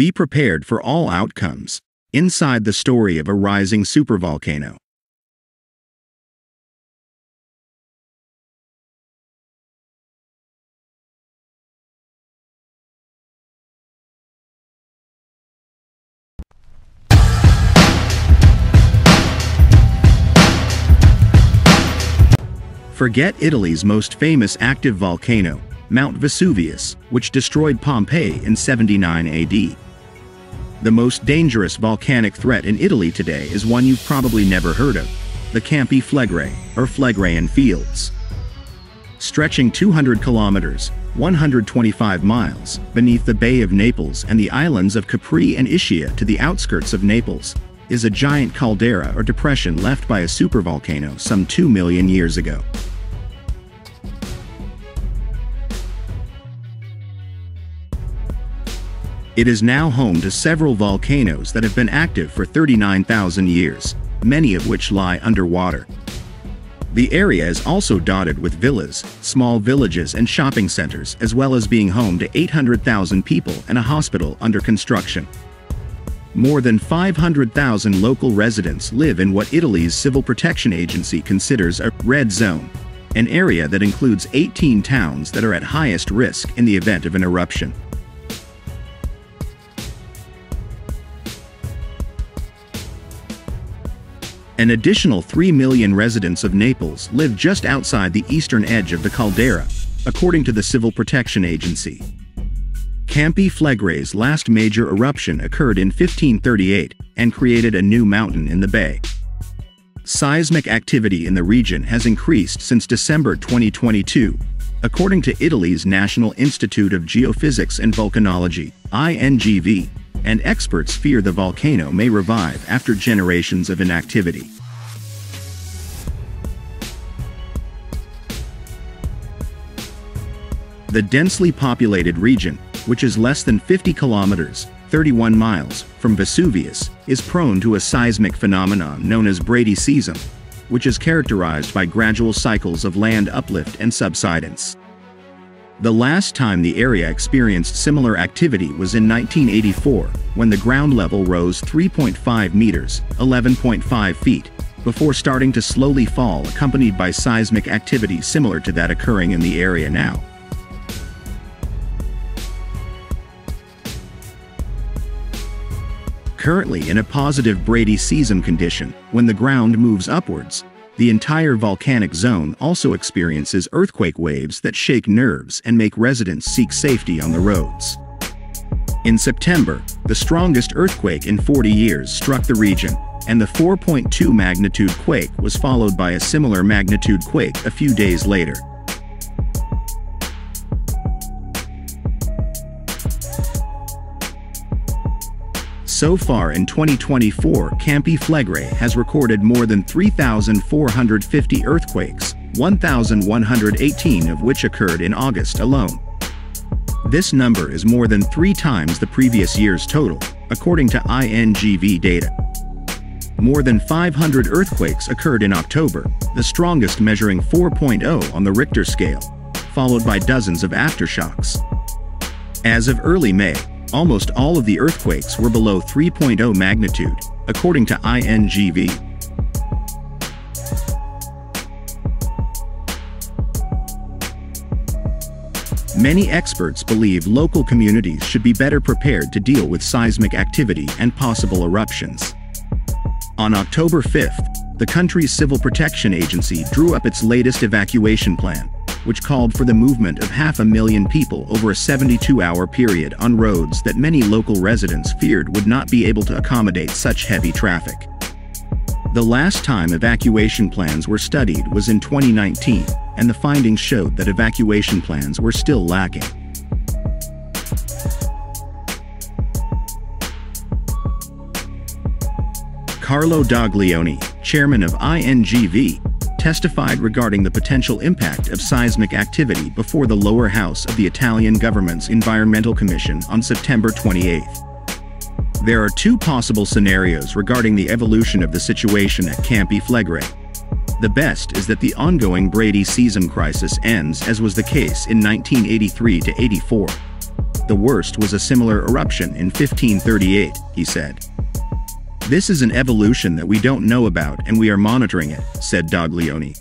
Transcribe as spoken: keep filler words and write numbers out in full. Be prepared for all outcomes. Inside the story of a rising supervolcano. Forget Italy's most famous active volcano, Mount Vesuvius, which destroyed Pompeii in seventy-nine A D. The most dangerous volcanic threat in Italy today is one you've probably never heard of, the Campi Flegrei, or Phlegraean Fields. Stretching two hundred kilometers, one hundred twenty-five miles, beneath the Bay of Naples and the islands of Capri and Ischia to the outskirts of Naples, is a giant caldera or depression left by a supervolcano some two million years ago. It is now home to several volcanoes that have been active for thirty-nine thousand years, many of which lie underwater. The area is also dotted with villas, small villages and shopping centers, as well as being home to eight hundred thousand people and a hospital under construction. More than five hundred thousand local residents live in what Italy's Civil Protection Agency considers a red zone, an area that includes eighteen towns that are at highest risk in the event of an eruption. An additional three million residents of Naples live just outside the eastern edge of the caldera, according to the Civil Protection Agency. Campi Flegrei's last major eruption occurred in fifteen thirty-eight and created a new mountain in the bay. Seismic activity in the region has increased since December twenty twenty-two, according to Italy's National Institute of Geophysics and Volcanology, I N G V. And experts fear the volcano may revive after generations of inactivity. The densely populated region, which is less than fifty kilometers, thirty-one miles, from Vesuvius, is prone to a seismic phenomenon known as bradyseism, which is characterized by gradual cycles of land uplift and subsidence. The last time the area experienced similar activity was in nineteen eighty-four, when the ground level rose three point five meters, eleven point five feet, before starting to slowly fall, accompanied by seismic activity similar to that occurring in the area now. Currently in a positive bradyseism condition, when the ground moves upwards, the entire volcanic zone also experiences earthquake waves that shake nerves and make residents seek safety on the roads. In September, the strongest earthquake in forty years struck the region, and the four point two magnitude quake was followed by a similar magnitude quake a few days later. So far in twenty twenty-four, Campi Flegrei has recorded more than three thousand four hundred fifty earthquakes, one thousand one hundred eighteen of which occurred in August alone. This number is more than three times the previous year's total, according to I N G V data. More than five hundred earthquakes occurred in October, the strongest measuring four point oh on the Richter scale, followed by dozens of aftershocks. As of early May, almost all of the earthquakes were below three point oh magnitude, according to I N G V. Many experts believe local communities should be better prepared to deal with seismic activity and possible eruptions. On October fifth, the country's Civil Protection Agency drew up its latest evacuation plan, which called for the movement of half a million people over a seventy-two hour period on roads that many local residents feared would not be able to accommodate such heavy traffic. The last time evacuation plans were studied was in twenty nineteen, and the findings showed that evacuation plans were still lacking. Carlo Doglioni, chairman of I N G V, testified regarding the potential impact of seismic activity before the lower house of the Italian government's Environmental Commission on September twenty-eighth. There are two possible scenarios regarding the evolution of the situation at Campi Flegrei. The best is that the ongoing bradyseism crisis ends as was the case in nineteen eighty-three to eighty-four. The worst was a similar eruption in fifteen thirty-eight, he said. "This is an evolution that we don't know about and we are monitoring it," said Doglioni.